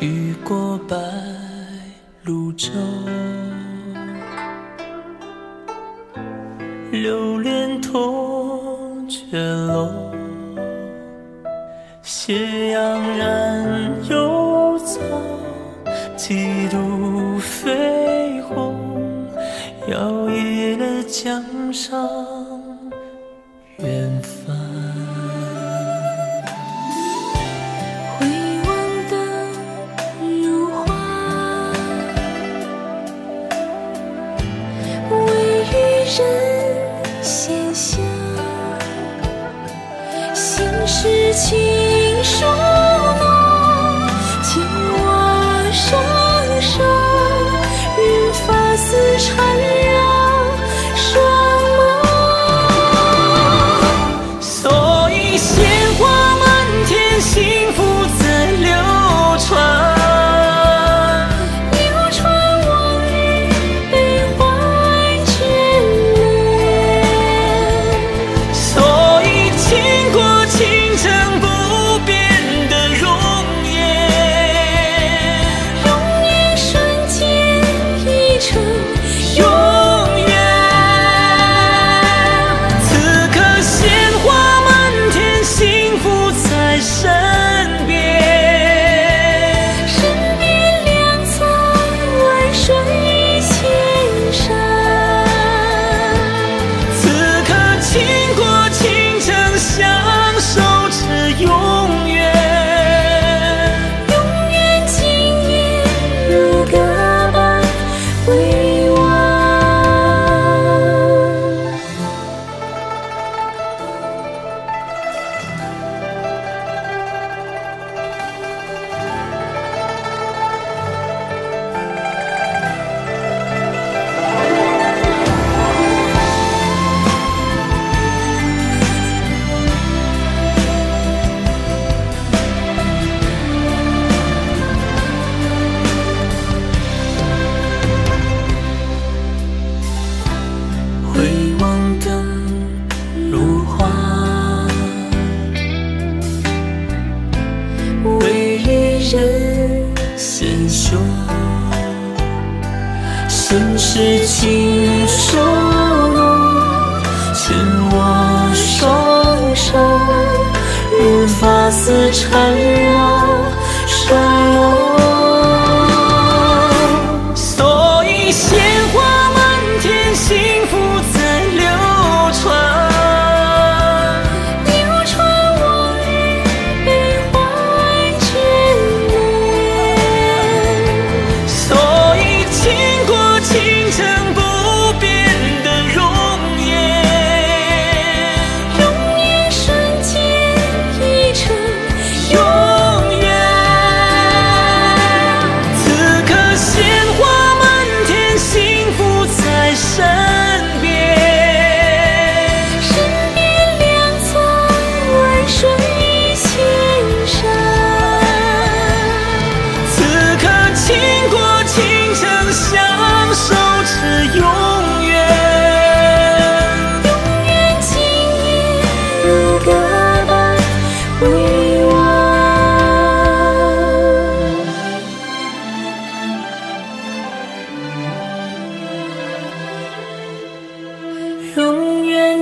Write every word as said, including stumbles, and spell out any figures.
雨过白鹭洲，流连铜雀楼。斜阳染幽草，几度绯红，摇曳了江上远帆。回望的如花，为渔人闲暇，心事情疏浓，牵我双手，任发丝缠绕。人闲说，心事情疏浓，牵我双手，任发丝缠绕衰落。所以鲜花满天，幸福在流传。永远